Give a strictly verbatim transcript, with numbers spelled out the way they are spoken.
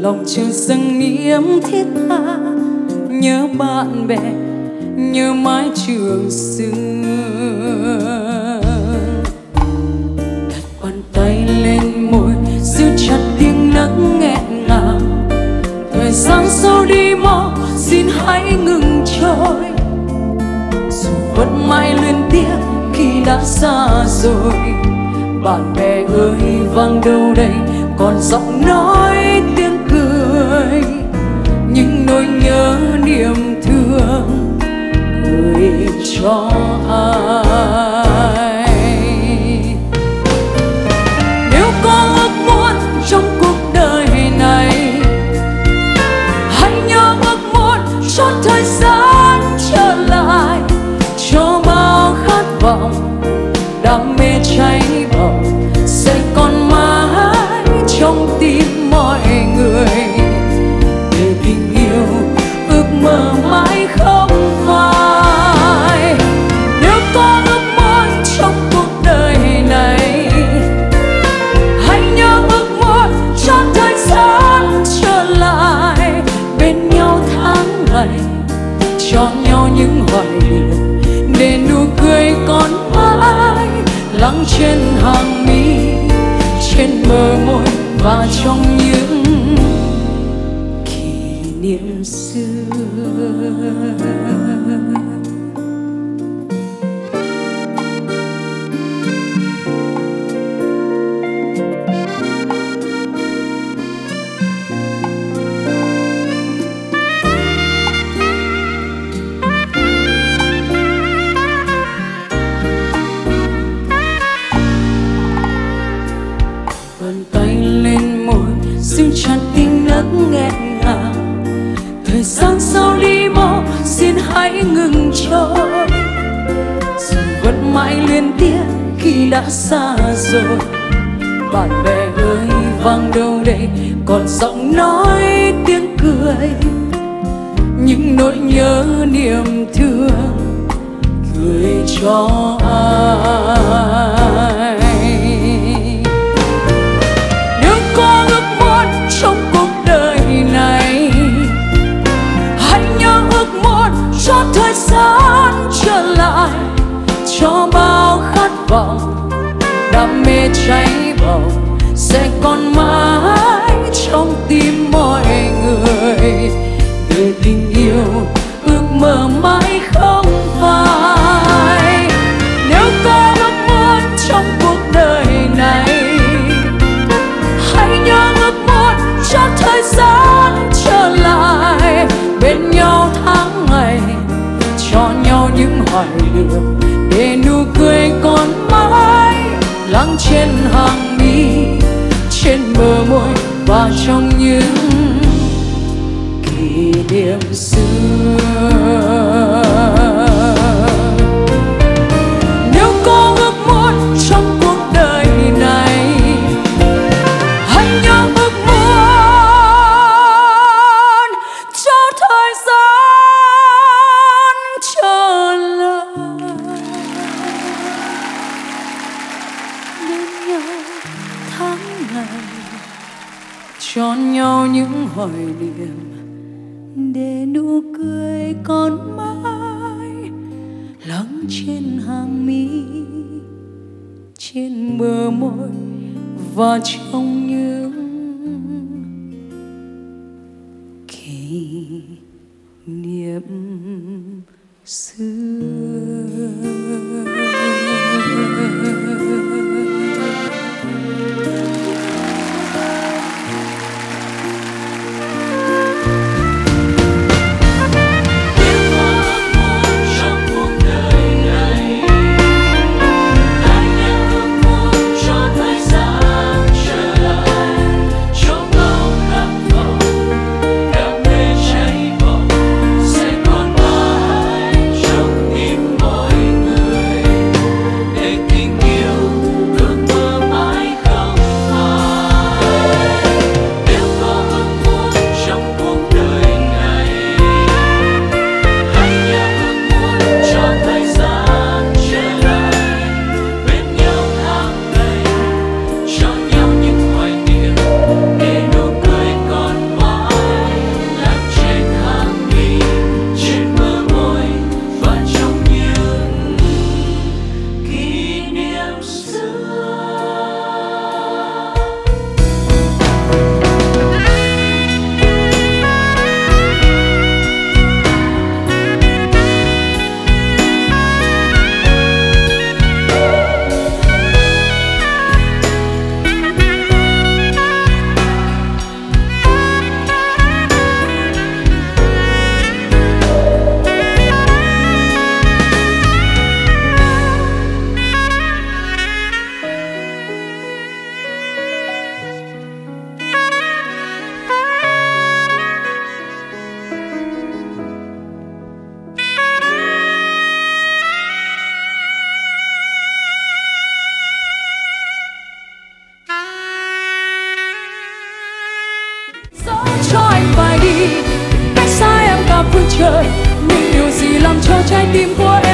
Lòng trường dâng nghĩ ấm thiết tha, nhớ bạn bè, nhớ mái trường xưa. Đặt bàn tay lên môi, giữ chặt tiếng nấc nghẹn ngào. Thời gian sâu đi mau, xin hãy ngừng trôi. Dù vẫn mãi luyến tiếc khi đã xa rồi. Bạn bè ơi vang đâu đây, còn giọng nói tiếng cười, những nỗi nhớ niềm thương gửi cho ai. Nếu có ước muốn trong cuộc đời này, hãy nhớ ước muốn cho thời gian trở lại, cho bao khát vọng đam mê cháy bỏng sẽ còn mãi trong tim mọi người, để tình yêu ước mơ mãi không phai. Nếu có ước muốn trong cuộc đời này, hãy nhớ ước muốn cho thời gian trở lại, bên nhau tháng ngày, cho nhau những hoài niệm, để nụ cười còn mãi lắng trên hàng mi, trên bờ môi và trong những kỷ niệm xưa. Chặt tình nấc nghẹn ngào, thời gian sau đi mau, xin hãy ngừng trôi. Dù vẫn mãi luyến tiếc khi đã xa rồi. Bạn bè ơi vang đâu đây, còn giọng nói tiếng cười, những nỗi nhớ niềm thương gửi cho ai. Nếu có ước muốn trong cuộc đời này, hãy nhớ ước muốn cho thời gian trở lại, cho bao khát vọng đam mê cháy bỏng sẽ còn mãi trong tim mọi người, để tình yêu ước mơ mãi không phai. Nếu có ước muốn trong cuộc đời này, cho thời gian trở lại, bên nhau tháng ngày, cho nhau những hoài niệm, để nụ cười còn mãi lắng trên hàng mi, trên bờ môi và trong những kỷ niệm xưa. Nếu có ước muốn trong cuộc đời này, hãy nhớ ước muốn cho nhau những hoài niệm, để nụ cười còn mãi lắng trên hàng mi, trên bờ môi và trong những kỷ niệm xưa. Hãy subscribe cho kênh Ghiền Mì Gõ để không bỏ lỡ những video hấp dẫn. trời. Những điều gì làm cho trái tim của em